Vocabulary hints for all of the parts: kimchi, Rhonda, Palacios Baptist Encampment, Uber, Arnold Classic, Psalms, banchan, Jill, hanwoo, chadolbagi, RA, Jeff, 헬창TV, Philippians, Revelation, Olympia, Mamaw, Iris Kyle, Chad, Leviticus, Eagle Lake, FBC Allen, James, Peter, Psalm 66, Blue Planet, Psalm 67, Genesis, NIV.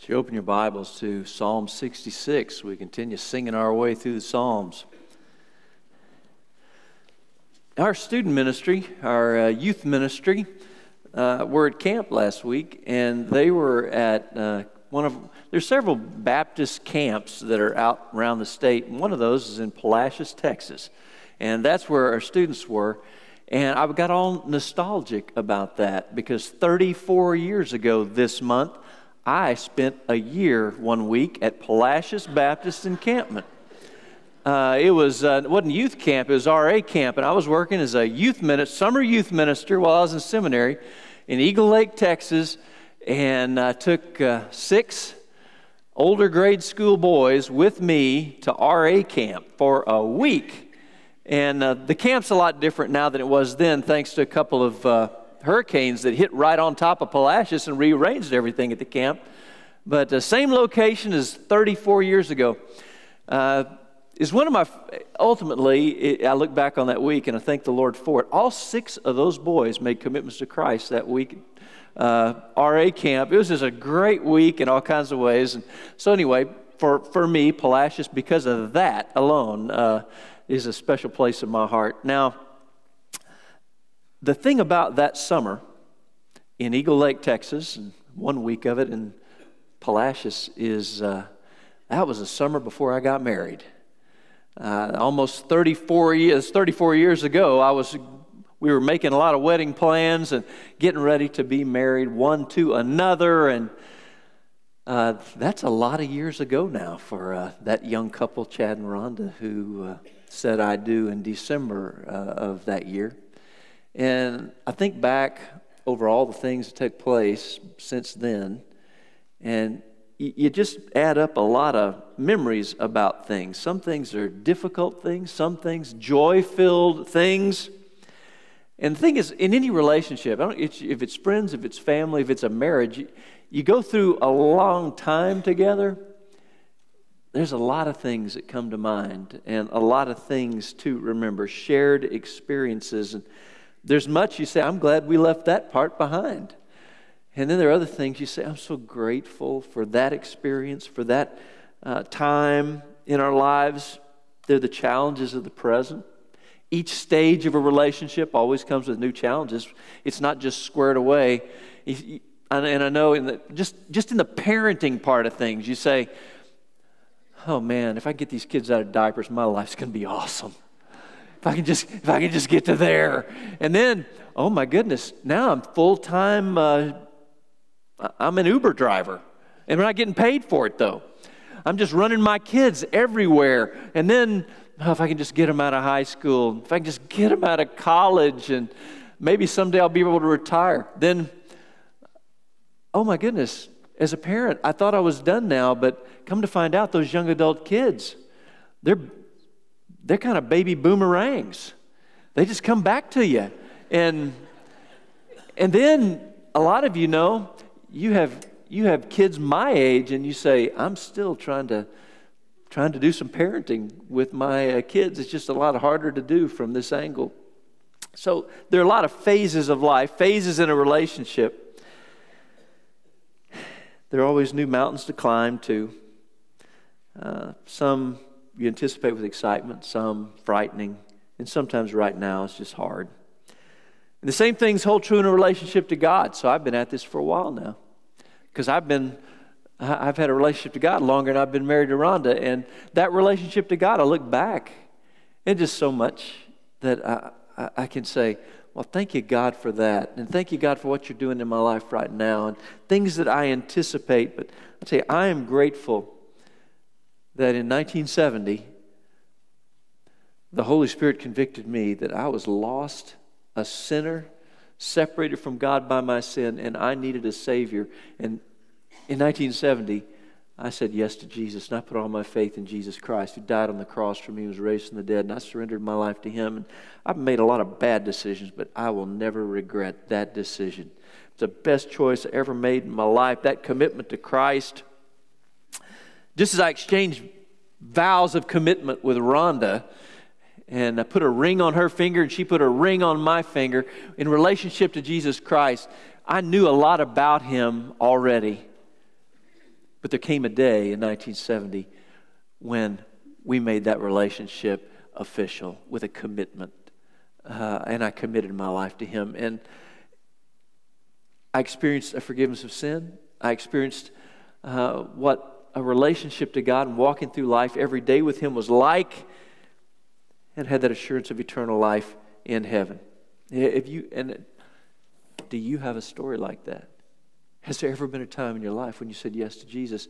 So you open your Bibles to Psalm 66. We continue singing our way through the Psalms. Our student ministry, our youth ministry, were at camp last week, and they were at there's several Baptist camps that are out around the state, and one of those is in Palacios, Texas, and that's where our students were. And I got all nostalgic about that because 34 years ago this month, I spent a year one week at Palacios Baptist Encampment. It wasn't youth camp, it was RA camp, and I was working as a summer youth minister while I was in seminary in Eagle Lake, Texas, and I took 6 older grade school boys with me to RA camp for a week. And the camp's a lot different now than it was then, thanks to a couple of hurricanes that hit right on top of Palacios and rearranged everything at the camp. But the same location as 34 years ago is one of my, I look back on that week and I thank the Lord for it. All 6 of those boys made commitments to Christ that week at RA camp. It was just a great week in all kinds of ways. And so anyway, for me, Palacios, because of that alone, is a special place in my heart. Now, the thing about that summer in Eagle Lake, Texas, and one week of it in Palacios, is that was the summer before I got married. Almost 34 years ago, we were making a lot of wedding plans and getting ready to be married one to another, and that's a lot of years ago now for that young couple, Chad and Rhonda, who said I do in December of that year. And I think back over all the things that took place since then, and you just add up a lot of memories about things. Some things are difficult things, some things joy-filled things. And the thing is, in any relationship, if it's friends, if it's family, if it's a marriage, you go through a long time together, there's a lot of things that come to mind and a lot of things to remember, shared experiences. And there's much you say, I'm glad we left that part behind. And then there are other things you say, I'm so grateful for that experience, for that time in our lives. They're the challenges of the present. Each stage of a relationship always comes with new challenges. It's not just squared away. And I know just in the parenting part of things, you say, oh man, if I get these kids out of diapers, my life's going to be awesome. If I can just get to there. And then, oh my goodness, now I'm full-time, I'm an Uber driver. And we're not getting paid for it, though. I'm just running my kids everywhere. And then, oh, if I can just get them out of high school, if I can just get them out of college, and maybe someday I'll be able to retire. Then, oh my goodness, as a parent, I thought I was done now, but come to find out, those young adult kids, they're kind of baby boomerangs. They just come back to you. And then a lot of you know, you have kids my age and you say, I'm still trying to do some parenting with my kids. It's just a lot harder to do from this angle. So there are a lot of phases of life, phases in a relationship. There are always new mountains to climb to. Some you anticipate with excitement, some frightening, and sometimes right now it's just hard. And the same things hold true in a relationship to God. So I've been at this for a while now because I've had a relationship to God longer than I've been married to Rhonda. And that relationship to God, I look back, and just so much that I can say, well, thank you, God, for that. And thank you, God, for what you're doing in my life right now and things that I anticipate. But I'll tell you, I am grateful that in 1970, the Holy Spirit convicted me that I was lost, a sinner, separated from God by my sin, and I needed a Savior. And in 1970, I said yes to Jesus, and I put all my faith in Jesus Christ, who died on the cross for me, was raised from the dead, and I surrendered my life to Him. And I've made a lot of bad decisions, but I will never regret that decision. It's the best choice I ever made in my life, that commitment to Christ. Just as I exchanged vows of commitment with Rhonda, and I put a ring on her finger and she put a ring on my finger in relationship to Jesus Christ, I knew a lot about Him already. But there came a day in 1970 when we made that relationship official with a commitment. And I committed my life to him. And I experienced a forgiveness of sin. I experienced what a relationship to God and walking through life every day with him was like, and had that assurance of eternal life in heaven. Do you have a story like that? Has there ever been a time in your life when you said yes to Jesus?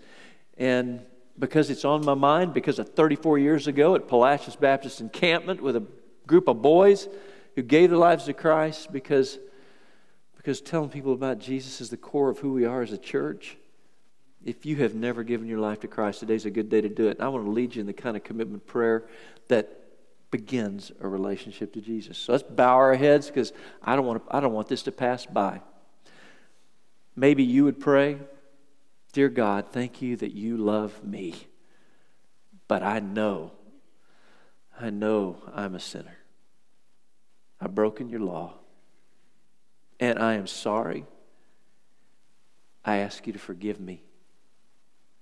And because it's on my mind, because of 34 years ago at Palacios Baptist Encampment with a group of boys who gave their lives to Christ, because telling people about Jesus is the core of who we are as a church. If you have never given your life to Christ, today's a good day to do it. And I want to lead you in the kind of commitment prayer that begins a relationship to Jesus. So let's bow our heads, because I don't want this to pass by. Maybe you would pray, "Dear God, thank you that you love me. But I know I'm a sinner. I've broken your law. And I am sorry. I ask you to forgive me.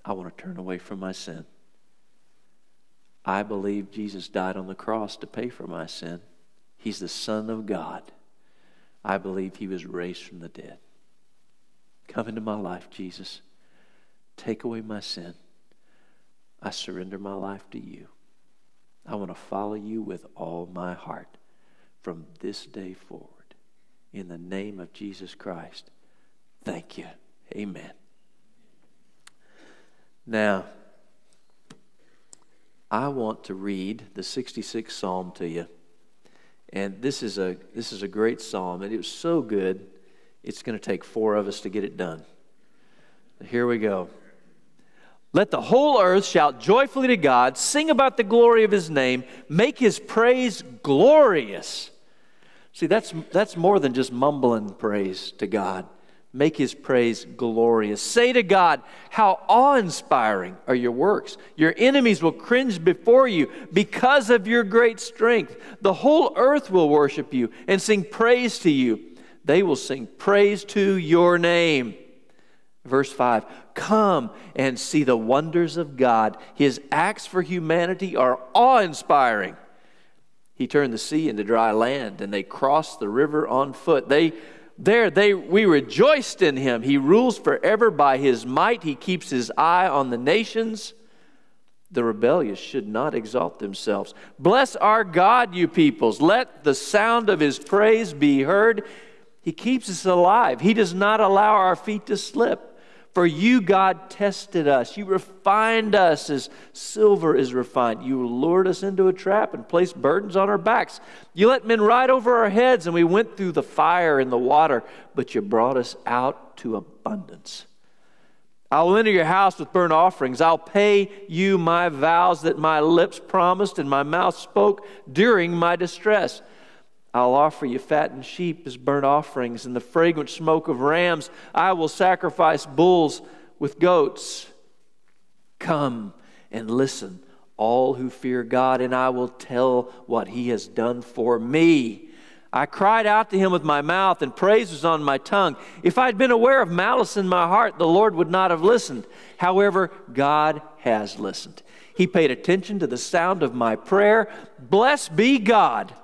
I want to turn away from my sin. I believe Jesus died on the cross to pay for my sin. He's the Son of God. I believe he was raised from the dead. Come into my life, Jesus. Take away my sin. I surrender my life to you. I want to follow you with all my heart from this day forward. In the name of Jesus Christ, thank you. Amen." Now, I want to read the 66th Psalm to you. And this is a great psalm, and it was so good, it's going to take four of us to get it done. Here we go. "Let the whole earth shout joyfully to God, sing about the glory of his name, make his praise glorious." See, that's more than just mumbling praise to God. Make his praise glorious. "Say to God, how awe-inspiring are your works. Your enemies will cringe before you because of your great strength. The whole earth will worship you and sing praise to you. They will sing praise to your name." Verse 5, "Come and see the wonders of God. His acts for humanity are awe-inspiring. He turned the sea into dry land, and they crossed the river on foot. We rejoiced in him. He rules forever by his might. He keeps his eye on the nations. The rebellious should not exalt themselves. Bless our God, you peoples. Let the sound of his praise be heard. He keeps us alive. He does not allow our feet to slip. For you, God, tested us. You refined us as silver is refined. You lured us into a trap and placed burdens on our backs. You let men ride over our heads, and we went through the fire and the water, but you brought us out to abundance. I will enter your house with burnt offerings. I'll pay you my vows that my lips promised and my mouth spoke during my distress. I'll offer you fattened sheep as burnt offerings, and the fragrant smoke of rams. I will sacrifice bulls with goats. Come and listen, all who fear God, and I will tell what he has done for me. I cried out to him with my mouth, and praise was on my tongue. If I had been aware of malice in my heart, the Lord would not have listened. However, God has listened. He paid attention to the sound of my prayer. Blessed be God.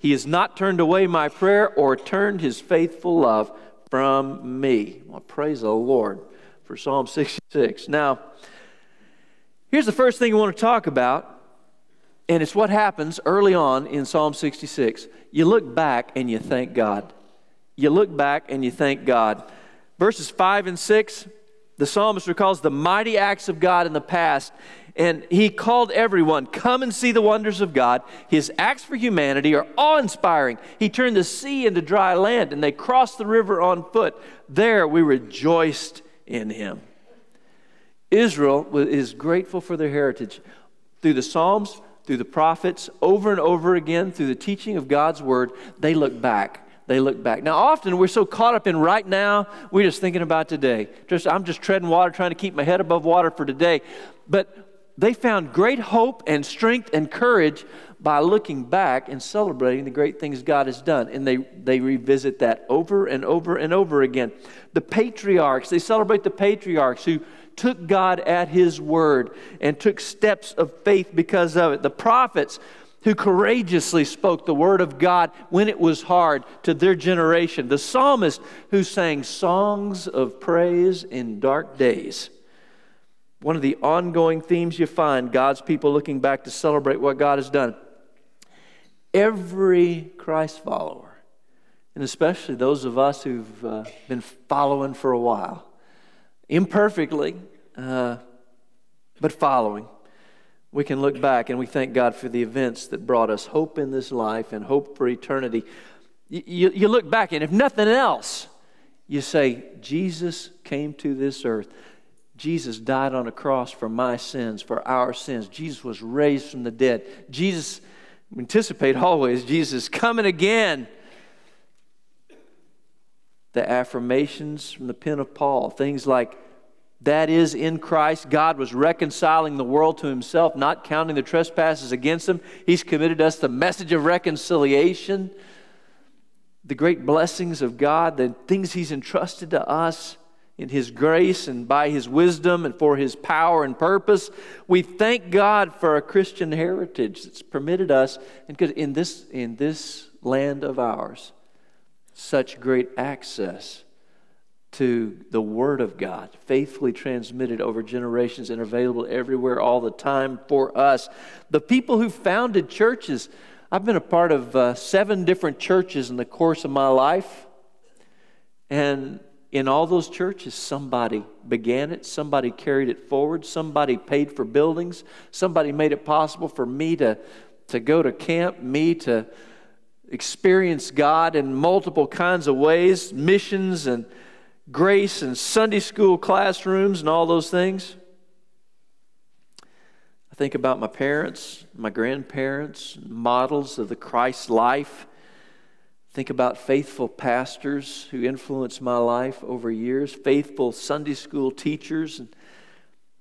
He has not turned away my prayer or turned his faithful love from me." Well, praise the Lord for Psalm 66. Now, here's the first thing we want to talk about, and it's what happens early on in Psalm 66. You look back and you thank God. You look back and you thank God. Verses 5 and 6, the psalmist recalls the mighty acts of God in the past. And he called everyone, "Come and see the wonders of God. His acts for humanity are awe-inspiring. He turned the sea into dry land, and they crossed the river on foot. There we rejoiced in him." Israel is grateful for their heritage. Through the Psalms, through the prophets, over and over again, through the teaching of God's word, they look back. They look back. Now, often we're so caught up in right now, we're just thinking about today. I'm just treading water, trying to keep my head above water for today. But they found great hope and strength and courage by looking back and celebrating the great things God has done. And they revisit that over and over and over again. The patriarchs, they celebrate the patriarchs who took God at his word and took steps of faith because of it. The prophets who courageously spoke the word of God when it was hard to their generation. The psalmist who sang songs of praise in dark days. One of the ongoing themes you find, God's people looking back to celebrate what God has done. Every Christ follower, and especially those of us who've been following for a while, imperfectly, but following, we can look back and we thank God for the events that brought us hope in this life and hope for eternity. You look back and if nothing else, you say, Jesus came to this earth. Jesus died on a cross for my sins, for our sins. Jesus was raised from the dead. Jesus, anticipate always, Jesus coming again. The affirmations from the pen of Paul, things like, that is, in Christ, God was reconciling the world to himself, not counting the trespasses against him. He's committed us the message of reconciliation, the great blessings of God, the things he's entrusted to us in his grace and by his wisdom and for his power and purpose. We thank God for a Christian heritage that's permitted us, and because in this land of ours, such great access to the Word of God, faithfully transmitted over generations and available everywhere all the time for us. The people who founded churches, I've been a part of 7 different churches in the course of my life. And in all those churches, somebody began it, somebody carried it forward, somebody paid for buildings, somebody made it possible for me to go to camp, me to experience God in multiple kinds of ways, missions and grace and Sunday school classrooms and all those things. I think about my parents, my grandparents, models of the Christ life. Think about faithful pastors who influenced my life over years, faithful Sunday school teachers. And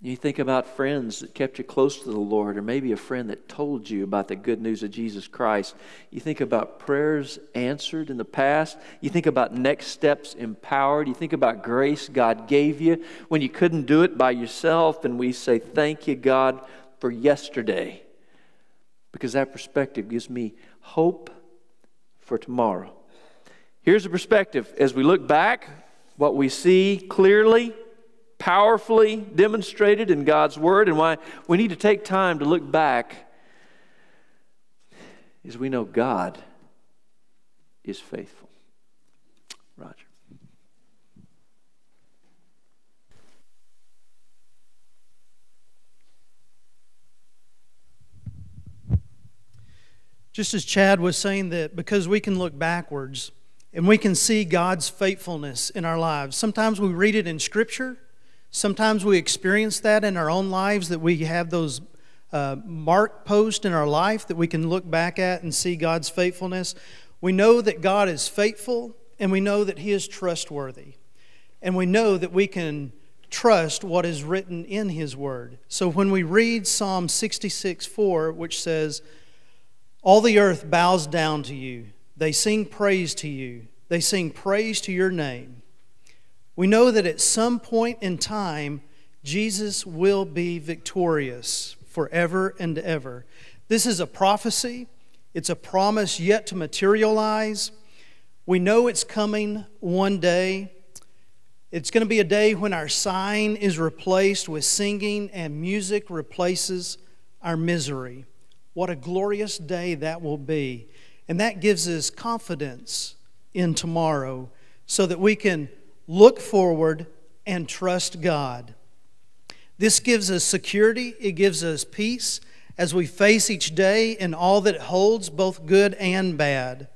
you think about friends that kept you close to the Lord, or maybe a friend that told you about the good news of Jesus Christ. You think about prayers answered in the past. You think about next steps empowered. You think about grace God gave you when you couldn't do it by yourself. And we say, thank you, God, for yesterday, because that perspective gives me hope for tomorrow. Here's a perspective. As we look back, what we see clearly, powerfully demonstrated in God's Word, and why we need to take time to look back is we know God is faithful. Roger. Just as Chad was saying that because we can look backwards and we can see God's faithfulness in our lives. Sometimes we read it in Scripture. Sometimes we experience that in our own lives, that we have those mark posts in our life that we can look back at and see God's faithfulness. We know that God is faithful, and we know that He is trustworthy. And we know that we can trust what is written in His Word. So when we read Psalm 66:4, which says, all the earth bows down to you. They sing praise to you. They sing praise to your name. We know that at some point in time, Jesus will be victorious forever and ever. This is a prophecy. It's a promise yet to materialize. We know it's coming one day. It's going to be a day when our sighing is replaced with singing and music replaces our misery. What a glorious day that will be. And that gives us confidence in tomorrow so that we can look forward and trust God. This gives us security. It gives us peace as we face each day and all that it holds, both good and bad.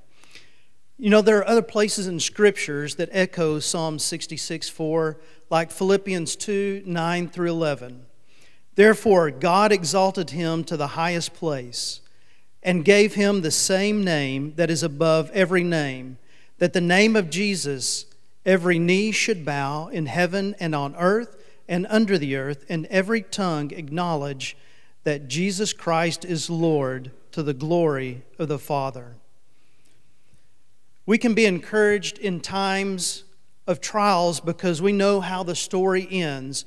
You know, there are other places in Scriptures that echo Psalm 66:4, like Philippians 2:9-11. Therefore, God exalted him to the highest place and gave him the same name that is above every name, that the name of Jesus every knee should bow in heaven and on earth and under the earth, and every tongue acknowledge that Jesus Christ is Lord to the glory of the Father. We can be encouraged in times of trials because we know how the story ends.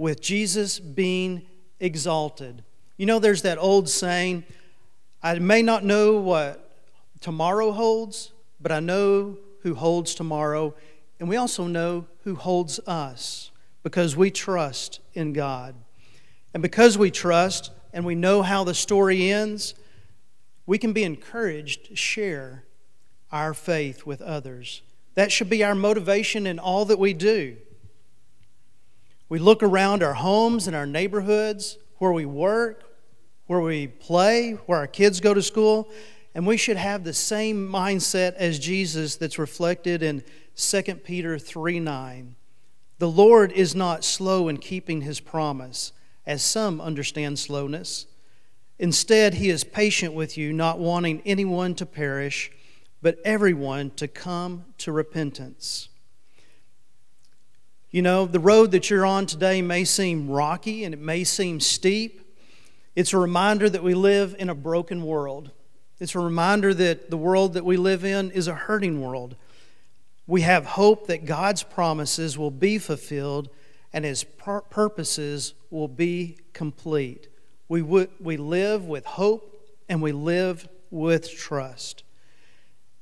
with Jesus being exalted. You know, there's that old saying, I may not know what tomorrow holds, but I know who holds tomorrow. And we also know who holds us because we trust in God. And because we trust and we know how the story ends, we can be encouraged to share our faith with others. That should be our motivation in all that we do. We look around our homes and our neighborhoods, where we work, where we play, where our kids go to school, and we should have the same mindset as Jesus that's reflected in 2 Peter 3:9. The Lord is not slow in keeping His promise, as some understand slowness. Instead, He is patient with you, not wanting anyone to perish, but everyone to come to repentance. You know, the road that you're on today may seem rocky and it may seem steep. It's a reminder that we live in a broken world. It's a reminder that the world that we live in is a hurting world. We have hope that God's promises will be fulfilled and His purposes will be complete. We live with hope and we live with trust.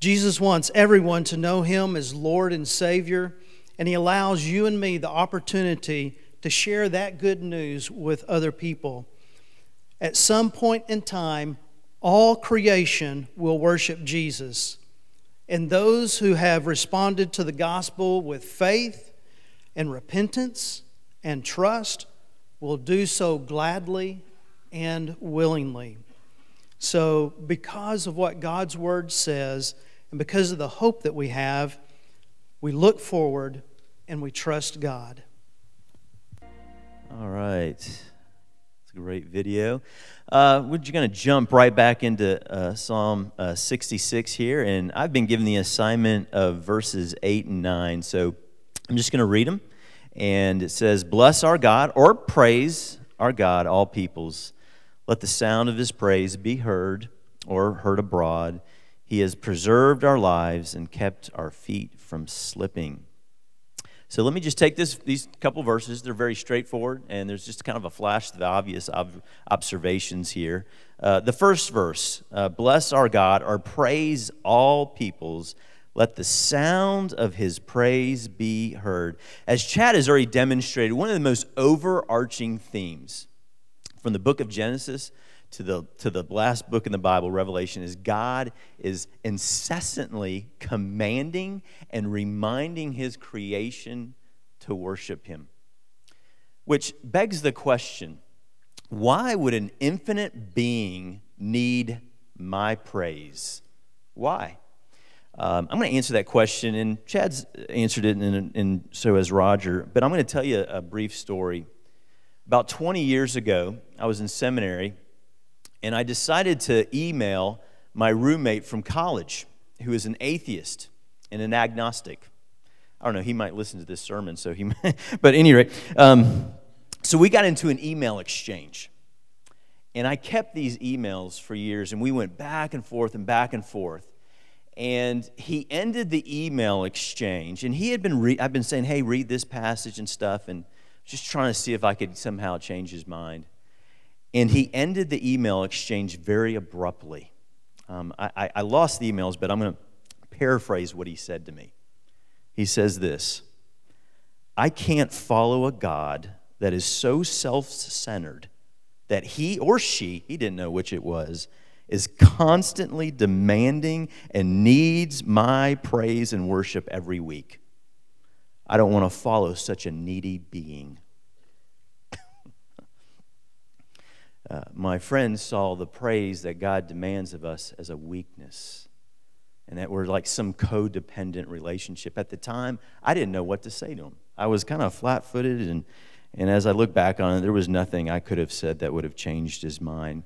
Jesus wants everyone to know Him as Lord and Savior, and He allows you and me the opportunity to share that good news with other people. At some point in time, all creation will worship Jesus. And those who have responded to the gospel with faith and repentance and trust will do so gladly and willingly. So because of what God's Word says, and because of the hope that we have, we look forward and we trust God. All right. That's a great video. We're just going to jump right back into Psalm 66 here. And I've been given the assignment of verses 8 and 9. So I'm just going to read them. And it says, "Bless our God," or "praise our God, all peoples. Let the sound of His praise be heard," or heard abroad. "He has preserved our lives and kept our feet from slipping." So let me just take these couple verses. They're very straightforward, and there's just kind of a flash to the obvious observations here. The first verse, "Bless our God," or "praise all peoples. Let the sound of His praise be heard." As Chad has already demonstrated, one of the most overarching themes from the book of Genesis to the last book in the Bible, Revelation, is God is incessantly commanding and reminding His creation to worship Him. Which begs the question, why would an infinite being need my praise? Why? I'm going to answer that question, and Chad's answered it, and so has Roger, but I'm going to tell you a brief story. About 20 years ago, I was in seminary, and I decided to email my roommate from college, who is an atheist and an agnostic. I don't know, he might listen to this sermon, so he might, but at any rate, so we got into an email exchange. And I kept these emails for years, and we went back and forth and back and forth. And he ended the email exchange, and he had been, I've been saying, hey, read this passage and stuff, and just trying to see if I could somehow change his mind. And he ended the email exchange very abruptly. I lost the emails, but I'm going to paraphrase what he said to me. He says this, "I can't follow a God that is so self-centered that he or she," he didn't know which it was, "is constantly demanding and needs my praise and worship every week. I don't want to follow such a needy being." My friend saw the praise that God demands of us as a weakness, and that we're like some codependent relationship. At the time, I didn't know what to say to him. I was kind of flat-footed, and as I look back on it, there was nothing I could have said that would have changed his mind.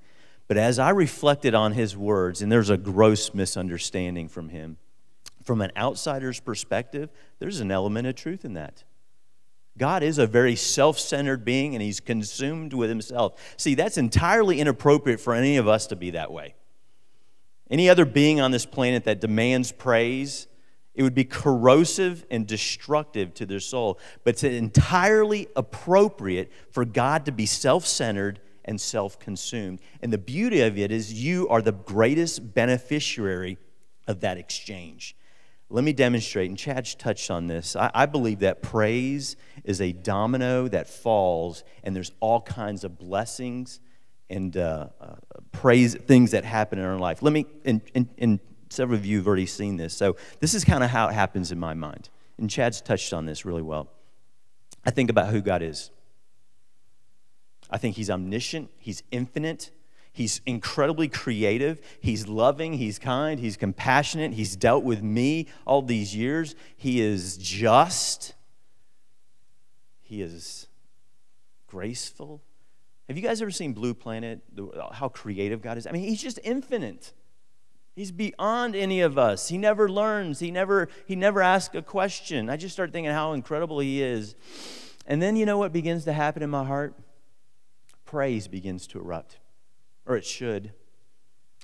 But as I reflected on his words, and there's a gross misunderstanding from him, from an outsider's perspective, there's an element of truth in that. God is a very self-centered being, and He's consumed with Himself. See, that's entirely inappropriate for any of us to be that way. Any other being on this planet that demands praise It would be corrosive and destructive to their soul. But it's entirely appropriate for God to be self-centered and self-consumed. And the beauty of it is you are the greatest beneficiary of that exchange. Let me demonstrate, and Chad's touched on this. I believe that praise is a domino that falls, and there's all kinds of blessings and praise things that happen in our life. Let me, and several of you have already seen this, so this is kind of how it happens in my mind. And Chad's touched on this really well. I think about who God is. I think he's omniscient, he's infinite, he's incredibly creative, he's loving, he's kind, he's compassionate, he's dealt with me all these years, he is just, he is graceful. Have you guys ever seen Blue Planet, how creative God is? I mean, he's just infinite. He's beyond any of us. He never learns, he never asks a question. I just start thinking how incredible he is. And then you know what begins to happen in my heart? Praise begins to erupt. Or it should.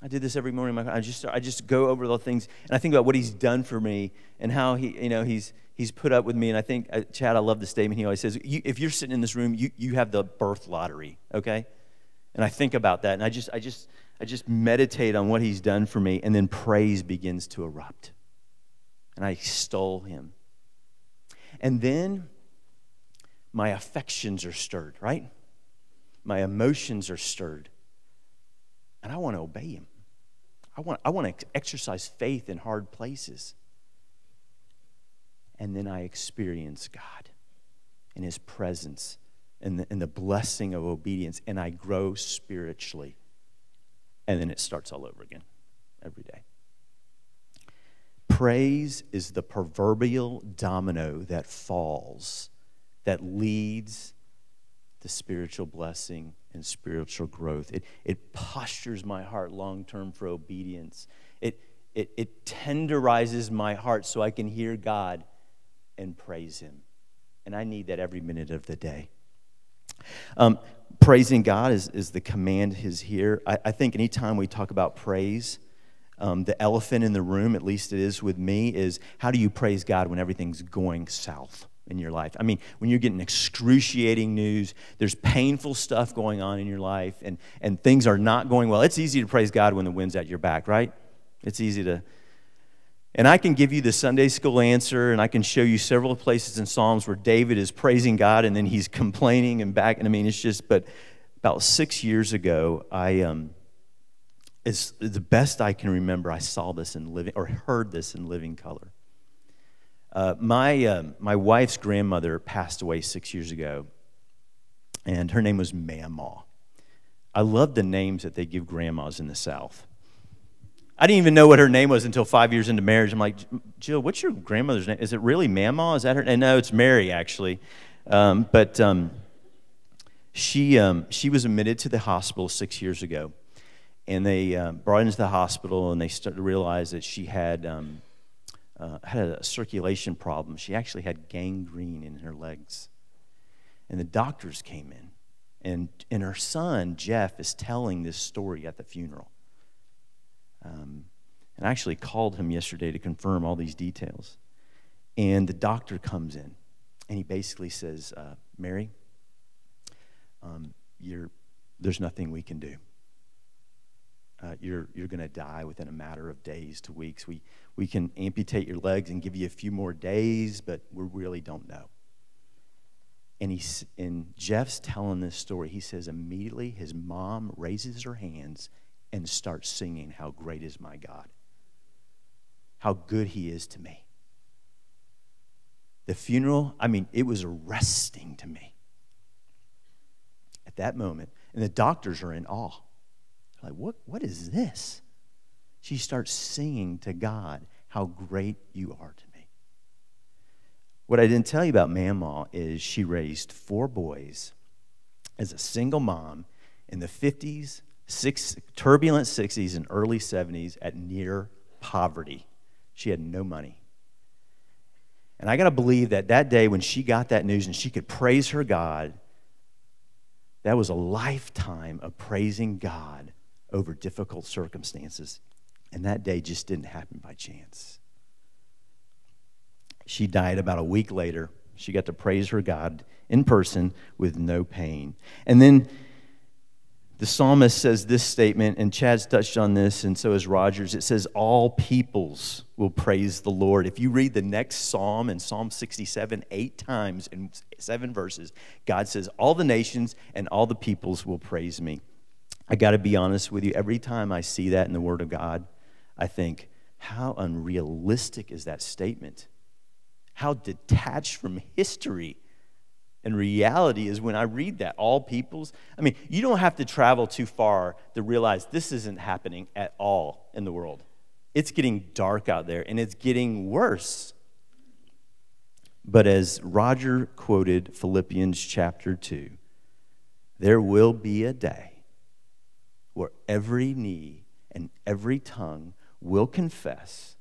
I do this every morning. I just go over the things, and I think about what he's done for me and how he's put up with me. And I think, Chad, I love the statement he always says, if you're sitting in this room, you have the birth lottery, okay? And I think about that, and I just meditate on what he's done for me, and then praise begins to erupt. And I extol him. And then my affections are stirred, right? My emotions are stirred. And I want to obey him. I want to exercise faith in hard places. And then I experience God in his presence and the blessing of obedience. And I grow spiritually. And then it starts all over again every day. Praise is the proverbial domino that falls, that leads to spiritual blessing and spiritual growth. It postures my heart long-term for obedience. It tenderizes my heart so I can hear God and praise him. And I need that every minute of the day. Praising God is the command is here. I think anytime we talk about praise, the elephant in the room, at least it is with me, is how do you praise God when everything's going south in your life? I mean, when you're getting excruciating news, there's painful stuff going on in your life, and things are not going well. It's easy to praise God when the wind's at your back, right? It's easy to. And I can give you the Sunday school answer, and I can show you several places in Psalms where David is praising God, and then he's complaining and back. And I mean, it's just, but about 6 years ago, it's the best I can remember, I saw this in living, or heard this in living color. My wife's grandmother passed away 6 years ago, and her name was Mamaw. I love the names that they give grandmas in the South. I didn't even know what her name was until 5 years into marriage. I'm like, Jill, what's your grandmother's name? Is it really Mamaw? Is that her? And no, it's Mary, actually. She was admitted to the hospital 6 years ago, and they brought her into the hospital, and they started to realize that she had... had a circulation problem. She actually had gangrene in her legs. And the doctors came in. And her son, Jeff, is telling this story at the funeral. And I actually called him yesterday to confirm all these details. And the doctor comes in. And he basically says, Mary, there's nothing we can do. You're going to die within a matter of days to weeks. We can amputate your legs and give you a few more days, but we really don't know. And Jeff's telling this story. He says immediately his mom raises her hands and starts singing, "How great is my God. How good he is to me." The funeral, I mean, it was arresting to me at that moment. And the doctors are in awe. Like, what is this? She starts singing to God, "How great you are to me." What I didn't tell you about Mamaw is she raised four boys as a single mom in the 50s, turbulent 60s, and early 70s at near poverty. She had no money. And I got to believe that day when she got that news and she could praise her God, that was a lifetime of praising God over difficult circumstances. And that day just didn't happen by chance. She died about a week later. She got to praise her God in person with no pain. And then the psalmist says this statement, and Chad's touched on this, and so has Rogers. It says, all peoples will praise the Lord. If you read the next psalm in Psalm 67 8 times in 7 verses, God says, all the nations and all the peoples will praise me. I got to be honest with you. Every time I see that in the Word of God, I think, how unrealistic is that statement? How detached from history and reality is when I read that. All peoples. I mean, you don't have to travel too far to realize this isn't happening at all in the world. It's getting dark out there, and it's getting worse. But as Roger quoted Philippians chapter 2, there will be a day where every knee and every tongue will confess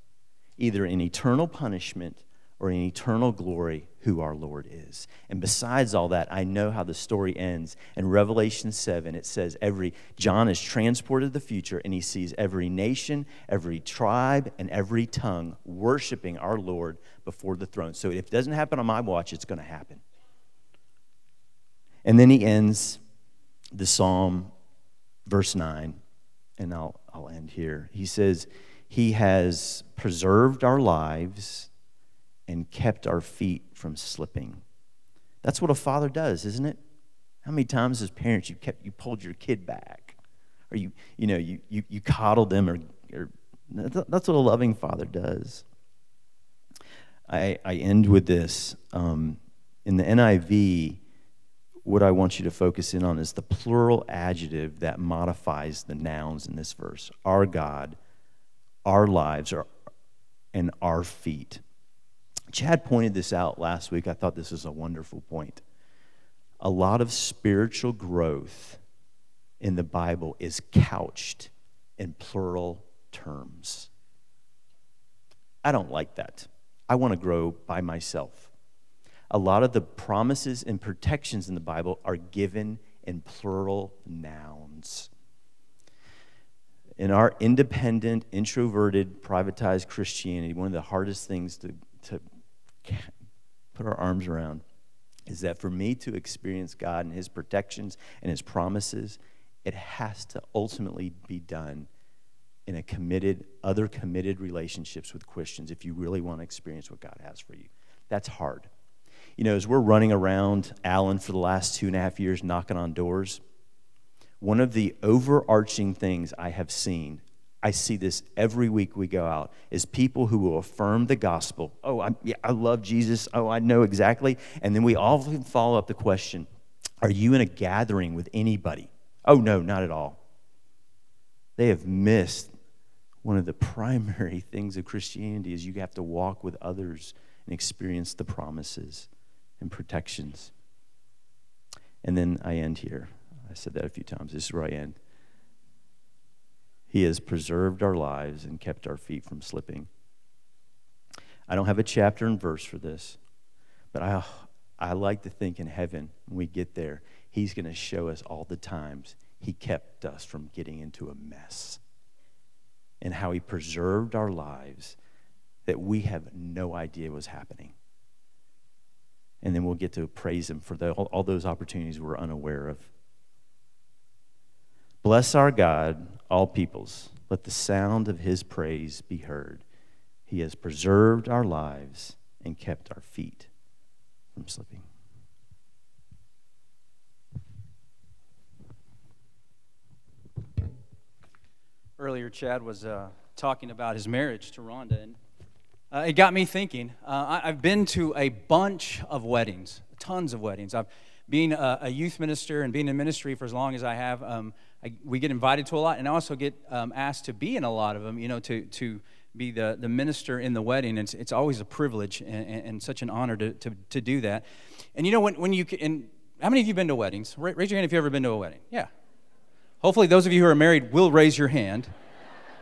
either in eternal punishment or in eternal glory who our Lord is. And besides all that, I know how the story ends. In Revelation 7, it says John is transported to the future, and he sees every nation, every tribe, and every tongue worshiping our Lord before the throne. So if it doesn't happen on my watch, it's going to happen. And then he ends the psalm, verse 9, and I'll end here. He says, he has preserved our lives and kept our feet from slipping. That's what a father does, isn't it? How many times as parents you pulled your kid back, or you coddled them, or that's what a loving father does. I end with this. In the NIV, what I want you to focus in on is the plural adjective that modifies the nouns in this verse: our God, our lives, and our feet. Chad pointed this out last week. I thought this was a wonderful point. A lot of spiritual growth in the Bible is couched in plural terms. I don't like that. I want to grow by myself. A lot of the promises and protections in the Bible are given in plural nouns. In our independent, introverted, privatized Christianity, one of the hardest things to put our arms around is that for me to experience God and his protections and his promises, it has to ultimately be done in a committed relationships with Christians if you really want to experience what God has for you. That's hard. You know, as we're running around Allen for the last 2.5 years knocking on doors, one of the overarching things I have seen, I see this every week we go out, is people who will affirm the gospel. Oh, I love Jesus. Oh, I know exactly. And then we often follow up the question, are you in a gathering with anybody? Oh, no, not at all. They have missed one of the primary things of Christianity is you have to walk with others and experience the promises and protections. And then I end here. I said that a few times. This is where I end. He has preserved our lives and kept our feet from slipping. I don't have a chapter and verse for this, but I like to think in heaven, when we get there, he's going to show us all the times he kept us from getting into a mess and how he preserved our lives that we have no idea was happening. And then we'll get to praise him for all those opportunities we're unaware of. Bless our God, all peoples. Let the sound of his praise be heard. He has preserved our lives and kept our feet from slipping. Earlier, Chad was talking about his marriage to Rhonda, and it got me thinking. I've been to a bunch of weddings, tons of weddings. Being a youth minister and being in ministry for as long as I have, we get invited to a lot, and I also get asked to be in a lot of them, you know, to be the minister in the wedding. It's always a privilege and such an honor to do that. And you know, when you can, and how many of you have been to weddings? Raise your hand if you've ever been to a wedding. Yeah. Hopefully those of you who are married will raise your hand,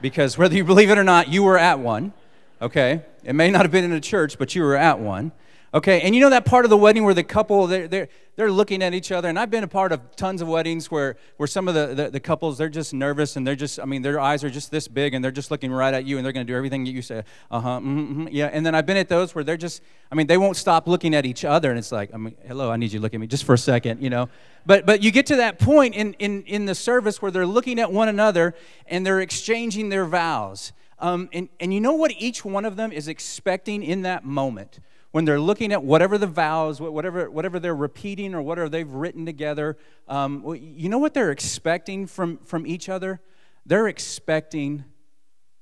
because whether you believe it or not, you were at one, okay? It may not have been in a church, but you were at one. Okay, and you know that part of the wedding where the couple, they're looking at each other, and I've been a part of tons of weddings where some of the couples, they're just nervous, and they're just, I mean, their eyes are just this big, and they're just looking right at you, and they're going to do everything that you say, yeah, and then I've been at those where they're just, I mean, they won't stop looking at each other, and it's like, I mean, hello, I need you to look at me just for a second, you know, but you get to that point in the service where they're looking at one another, and they're exchanging their vows, and you know what each one of them is expecting in that moment? When they're looking at whatever the vows, whatever they're repeating or whatever they've written together, you know what they're expecting from each other? They're expecting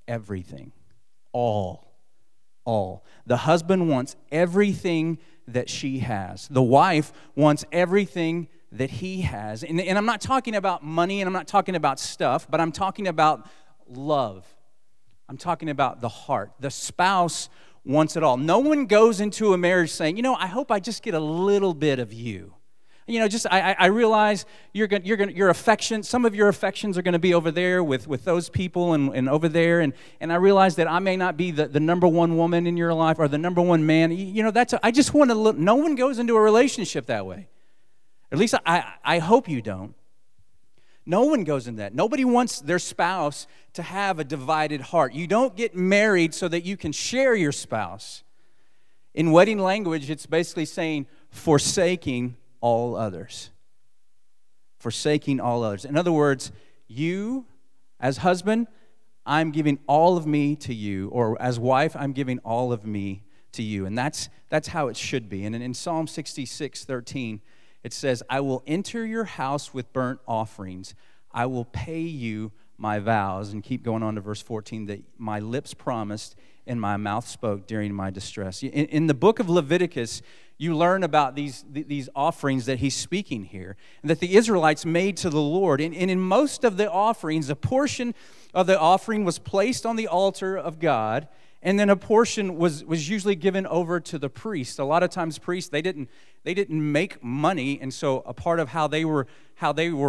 everything, all. The husband wants everything that she has. The wife wants everything that he has. And I'm not talking about money, and I'm not talking about stuff, but I'm talking about love. I'm talking about the heart. The spouse wants it all. No one goes into a marriage saying, you know, I hope I just get a little bit of you. You know, just I realize your affection, some of your affections are going to be over there with those people and over there, and I realize that I may not be the number one woman in your life or the number one man. You know, I just want to, no one goes into a relationship that way. At least I hope you don't. No one goes in that. Nobody wants their spouse to have a divided heart. You don't get married so that you can share your spouse. In wedding language, it's basically saying forsaking all others. Forsaking all others. In other words, you, as husband, I'm giving all of me to you, or as wife, I'm giving all of me to you. And that's how it should be. And in Psalm 66, 13, it says, I will enter your house with burnt offerings. I will pay you my vows. And keep going on to verse 14, that my lips promised and my mouth spoke during my distress. In the book of Leviticus, you learn about these offerings that he's speaking here, and that the Israelites made to the Lord. And in most of the offerings, a portion of the offering was placed on the altar of God, and then a portion was usually given over to the priest. A lot of times priests, they didn't make money, and so a part of how they were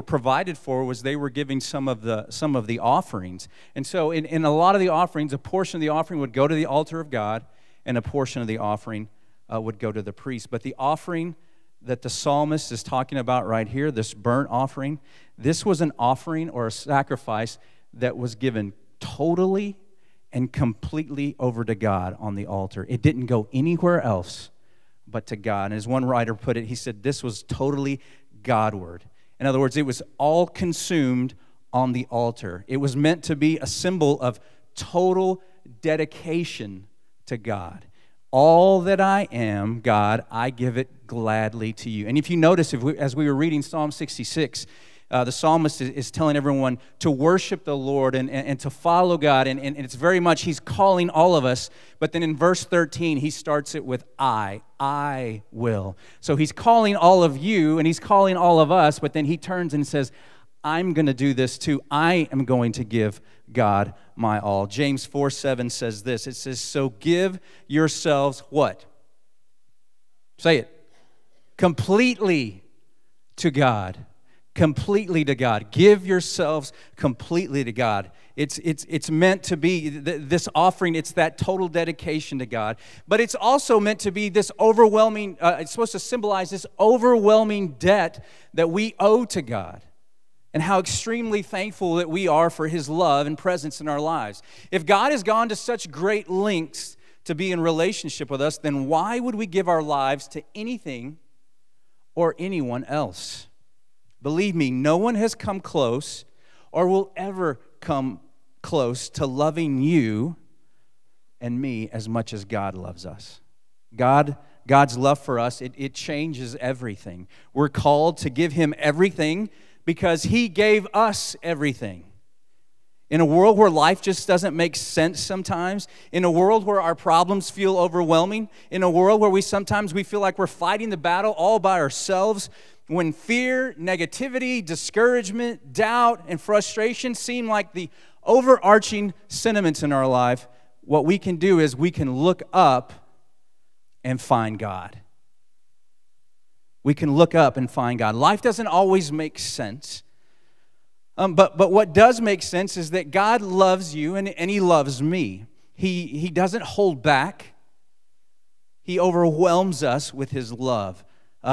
provided for was they were giving some of the offerings. And so in a lot of the offerings, a portion of the offering would go to the altar of God, and a portion of the offering would go to the priest. But the offering that the psalmist is talking about right here, this burnt offering, this was an offering or a sacrifice that was given totally and completely over to God on the altar. It didn't go anywhere else but to God. And as one writer put it, he said, this was totally Godward. In other words, it was all consumed on the altar. It was meant to be a symbol of total dedication to God. All that I am, God, I give it gladly to you. And if you notice, as we were reading Psalm 66, the psalmist is telling everyone to worship the Lord and to follow God, and it's very much he's calling all of us, but then in verse 13, he starts it with I will. So he's calling all of you, and he's calling all of us, but then he turns and says, I'm going to do this too. I am going to give God my all. James 4:7 says this. It says, so give yourselves what? Say it. Completely to God. Completely to God. Give yourselves completely to God. It's meant to be this offering. It's that total dedication to God. But it's also meant to be this overwhelming, it's supposed to symbolize this overwhelming debt that we owe to God, and how extremely thankful that we are for his love and presence in our lives. If God has gone to such great lengths to be in relationship with us, then why would we give our lives to anything or anyone else? Believe me, no one has come close or will ever come close to loving you and me as much as God loves us. God's love for us, it changes everything. We're called to give him everything because he gave us everything. In a world where life just doesn't make sense sometimes, in a world where our problems feel overwhelming, in a world where we feel like we're fighting the battle all by ourselves, when fear, negativity, discouragement, doubt, and frustration seem like the overarching sentiments in our life, what we can do is we can look up and find God. We can look up and find God. Life doesn't always make sense, but what does make sense is that God loves you and he loves me. He doesn't hold back. He overwhelms us with his love.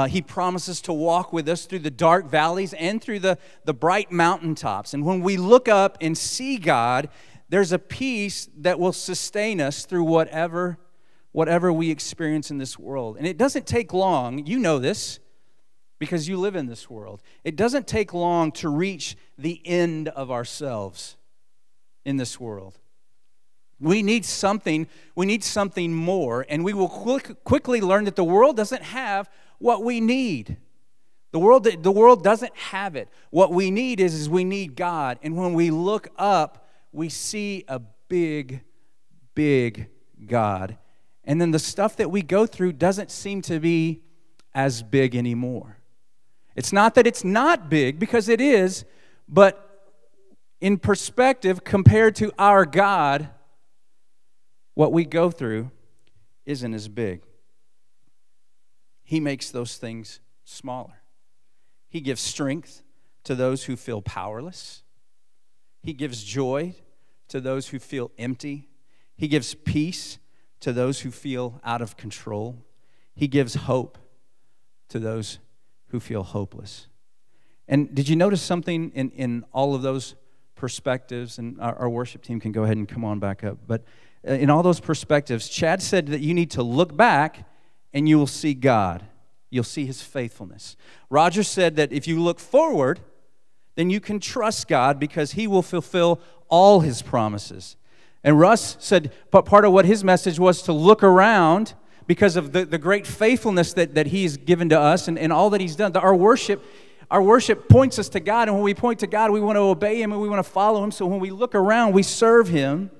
He promises to walk with us through the dark valleys and through the bright mountaintops. And when we look up and see God, there's a peace that will sustain us through whatever we experience in this world. And it doesn't take long. You know this because you live in this world. It doesn't take long to reach the end of ourselves in this world. We need something more, and we will quickly learn that the world doesn't have what we need. The world doesn't have it. What we need is we need God, and when we look up, we see a big, big God. And then the stuff that we go through doesn't seem to be as big anymore. It's not that it's not big, because it is, but in perspective, compared to our God, what we go through isn't as big. He makes those things smaller. He gives strength to those who feel powerless. He gives joy to those who feel empty. He gives peace to those who feel out of control. He gives hope to those who feel hopeless. And did you notice something in all of those perspectives? And our worship team can go ahead and come on back up. But in all those perspectives, Chad said that you need to look back and you will see God. You'll see his faithfulness. Roger said that if you look forward, then you can trust God because he will fulfill all his promises. And Russ said, but part of what his message was to look around because of the great faithfulness that he's given to us and all that he's done. Our worship points us to God, and when we point to God, we want to obey him and we want to follow him. So when we look around, we serve him.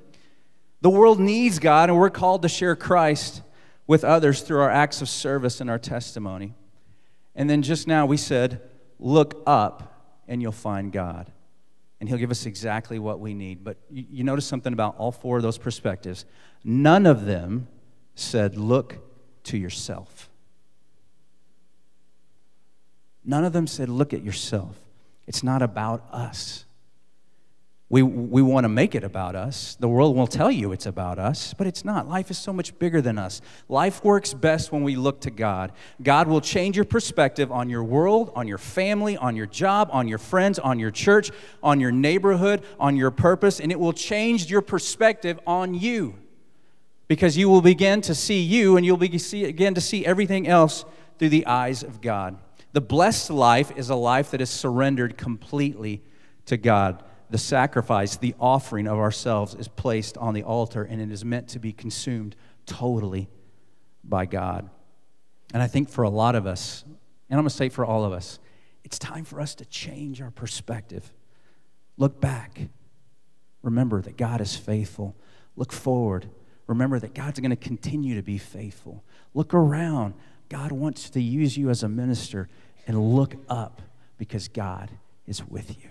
The world needs God, and we're called to share Christ with others through our acts of service and our testimony. And then just now we said, look up and you'll find God. And he'll give us exactly what we need. But you notice something about all four of those perspectives. None of them said, look to yourself. None of them said, look at yourself. It's not about us. We want to make it about us. The world will tell you it's about us, but it's not. Life is so much bigger than us. Life works best when we look to God. God will change your perspective on your world, on your family, on your job, on your friends, on your church, on your neighborhood, on your purpose, and it will change your perspective on you because you will begin to see you and you'll begin to see everything else through the eyes of God. The blessed life is a life that is surrendered completely to God. The sacrifice, the offering of ourselves is placed on the altar, and it is meant to be consumed totally by God. And I think for a lot of us, and I'm going to say for all of us, it's time for us to change our perspective. Look back. Remember that God is faithful. Look forward. Remember that God's going to continue to be faithful. Look around. God wants to use you as a minister, and look up because God is with you.